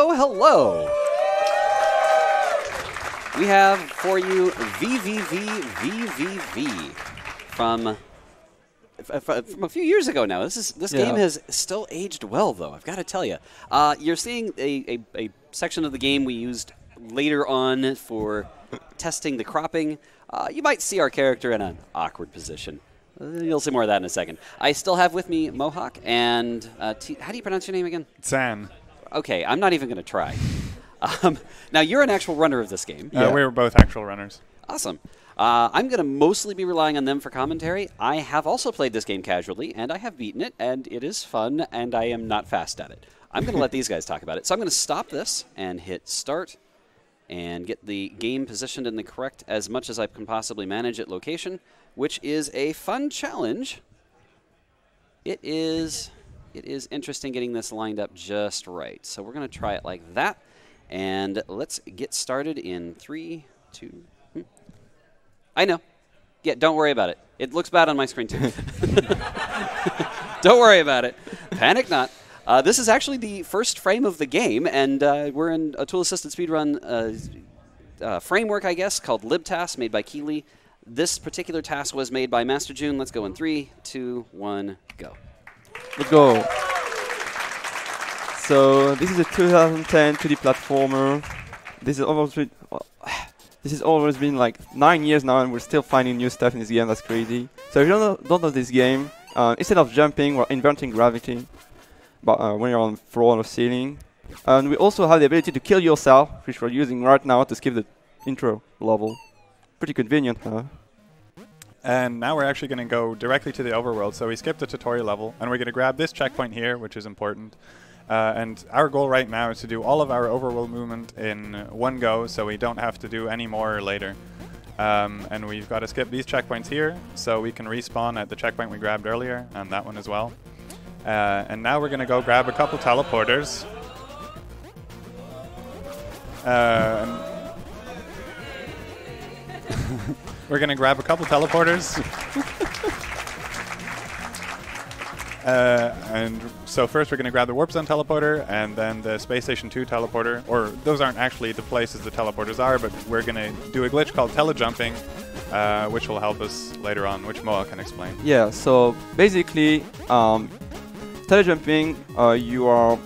Oh, hello. We have for you VVVVVV from a few years ago now. This game has still aged well, though, I've got to tell you. You're seeing a section of the game we used later on for testing the cropping. You might see our character in an awkward position. You'll see more of that in a second. I still have with me Mohoc and how do you pronounce your name again? San. Okay, I'm not even going to try. Now, you're an actual runner of this game. We were both actual runners. Awesome. I'm going to mostly be relying on them for commentary. I have also played this game casually, and I have beaten it, and it is fun, and I am not fast at it. I'm going to let these guys talk about it. So I'm going to stop this and hit start and get the game positioned in the correct as much as I can possibly manage at location, which is a fun challenge. It is interesting getting this lined up just right. So we're going to try it like that. And let's get started in 3, 2. I know. Yeah, don't worry about it. It looks bad on my screen, too. Don't worry about it. Panic not. This is actually the first frame of the game, and we're in a tool-assisted speedrun framework, I guess, called LibTAS, made by Keely. This particular task was made by Masterjun. Let's go in 3, 2, 1, go. Let's go. So this is a 2010 2D platformer. This has always been like 9 years now, and we're still finding new stuff in this game. That's crazy. So if you don't know this game, instead of jumping, we're inverting gravity, but when you're on floor or ceiling, and we also have the ability to kill yourself, which we're using right now to skip the intro level. Pretty convenient, huh? And now we're actually going to go directly to the overworld. So we skipped the tutorial level, and we're going to grab this checkpoint here, which is important. And our goal right now is to do all of our overworld movement in one go, so we don't have to do any more later. And we've got to skip these checkpoints here, so we can respawn at the checkpoint we grabbed earlier, and that one as well. And now we're going to go grab a couple teleporters. And so first we're going to grab the Warp Zone teleporter and then the Space Station 2 teleporter. Or those aren't actually the places the teleporters are, but we're going to do a glitch called telejumping, which will help us later on, which Moa can explain. Yeah, so basically, telejumping, you are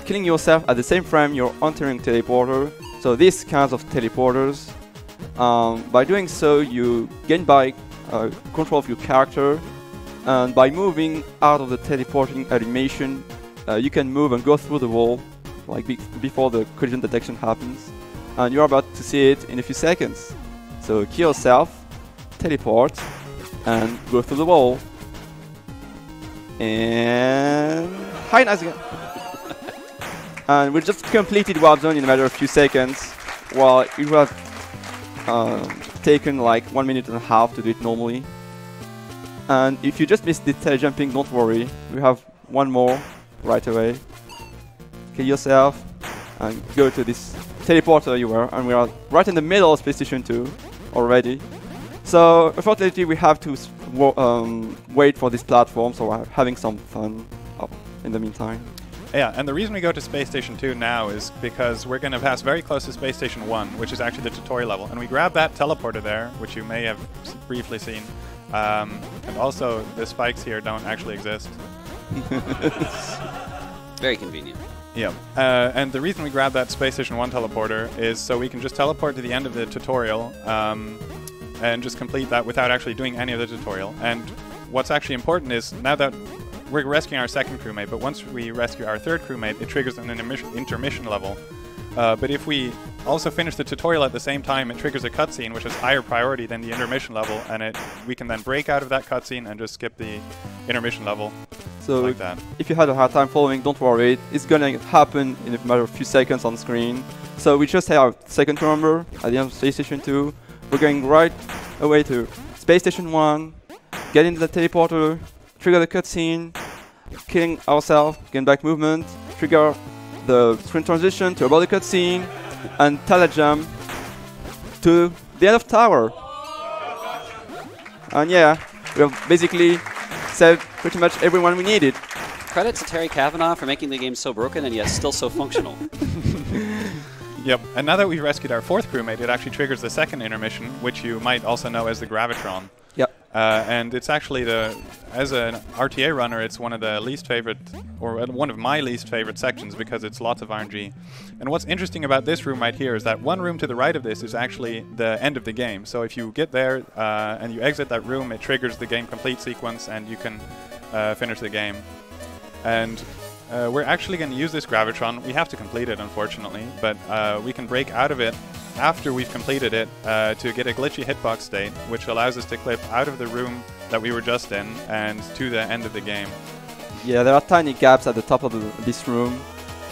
killing yourself at the same frame you're entering teleporter. So these kinds of teleporters, by doing so, you gain back control of your character. And by moving out of the teleporting animation, you can move and go through the wall, like before the collision detection happens. And you're about to see it in a few seconds. So kill yourself, teleport, and go through the wall. And hi, nice again. And we just completed Warp Zone in a matter of a few seconds, while it would have taken like 1.5 minutes to do it normally. And if you just missed the telejumping, don't worry. We have one more right away. Kill yourself and go to this teleporter you were. And we are right in the middle of Space Station 2 already. So unfortunately, we have to wait for this platform. So we're having some fun in the meantime. Yeah, and the reason we go to Space Station 2 now is because we're going to pass very close to Space Station 1, which is actually the tutorial level. And we grab that teleporter there, which you may have briefly seen. And also, the spikes here don't actually exist. Very convenient. Yeah. And the reason we grabbed that Space Station 1 teleporter is so we can just teleport to the end of the tutorial and just complete that without actually doing any of the tutorial. And what's actually important is now that we're rescuing our second crewmate, but once we rescue our third crewmate, it triggers an intermission level. But if we also finish the tutorial at the same time, it triggers a cutscene, which is higher priority than the intermission level, and we can then break out of that cutscene and just skip the intermission level. So like that. If you had a hard time following, don't worry. It's going to happen in a matter of a few seconds on screen. So we just have our second number at the end of Space Station 2. We're going right away to Space Station 1, get into the teleporter, trigger the cutscene, killing ourselves, gain back movement, trigger the screen transition to a body cutscene, and telejump to the end of tower. And yeah, we have basically saved pretty much everyone we needed. Credit to Terry Cavanagh for making the game so broken and yet still so functional. Yep. And now that we've rescued our fourth crewmate, it actually triggers the second intermission, which you might also know as the Gravitron. Yep. And it's actually as an RTA runner, it's one of the least favorite, or one of my least favorite sections because it's lots of RNG. And what's interesting about this room right here is that one room to the right of this is actually the end of the game. So if you get there and you exit that room, it triggers the game complete sequence and you can finish the game. And we're actually going to use this Gravitron. We have to complete it, unfortunately, but we can break out of it after we've completed it to get a glitchy hitbox state, which allows us to clip out of the room that we were just in and to the end of the game. Yeah, there are tiny gaps at the top of this room.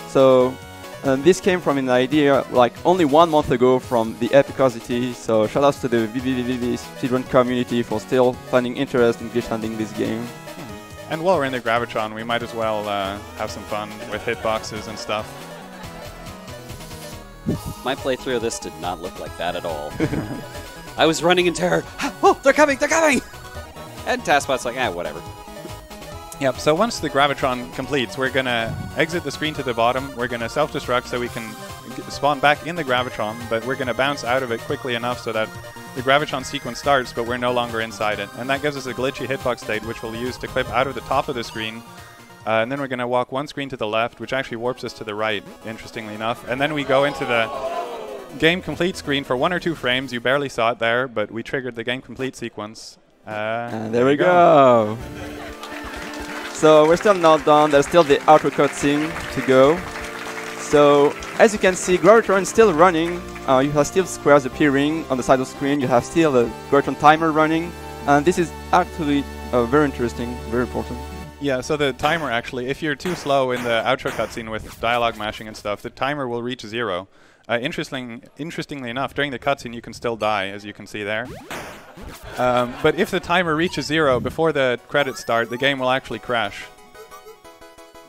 So this came from an idea like only 1 month ago from the Epicosity, so shout outs to the VVVVVV speedrun community for still finding interest in glitch-hunting this game. And while we're in the Gravitron, we might as well have some fun with hitboxes and stuff. My playthrough of this did not look like that at all. I was running in terror. Oh, they're coming! They're coming! And TaskBot's like, ah, whatever. Yep, so once the Gravitron completes, we're going to exit the screen to the bottom. We're going to self-destruct so we can spawn back in the Gravitron, but we're going to bounce out of it quickly enough so that the Gravitron sequence starts, but we're no longer inside it. And that gives us a glitchy hitbox state, which we'll use to clip out of the top of the screen. And then we're going to walk one screen to the left, which actually warps us to the right, interestingly enough. And then we go into the game complete screen for 1 or 2 frames. You barely saw it there, but we triggered the game complete sequence. And there we go. So we're still not done. There's still the outro cutscene to go. So, as you can see, Gravitron is still running. You have still squares appearing on the side of the screen. You have still the Gravitron timer running. And this is actually very interesting, very important. Yeah, so the timer actually, if you're too slow in the outro cutscene with dialogue mashing and stuff, the timer will reach 0. Interestingly enough, during the cutscene you can still die, as you can see there. But if the timer reaches 0 before the credits start, the game will actually crash.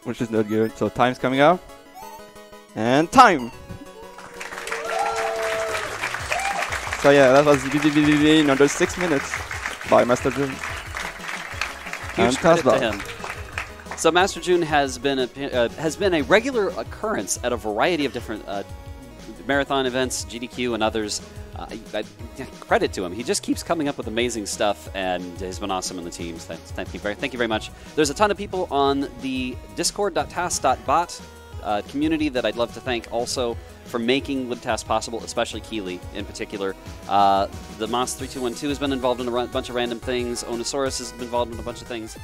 Which is not good. So time's coming up. And time! So yeah, that was VVVVV in under 6 minutes by Masterjun. Huge credit to him. So Masterjun has been a regular occurrence at a variety of different marathon events, GDQ and others. Credit to him. He just keeps coming up with amazing stuff and has been awesome in the teams. Thank you very much. There's a ton of people on the discord.tas.bot community that I'd love to thank also for making LibTAS possible, especially Keely in particular. The Moss 3212 has been involved in a bunch of random things. Onosaurus has been involved in a bunch of things.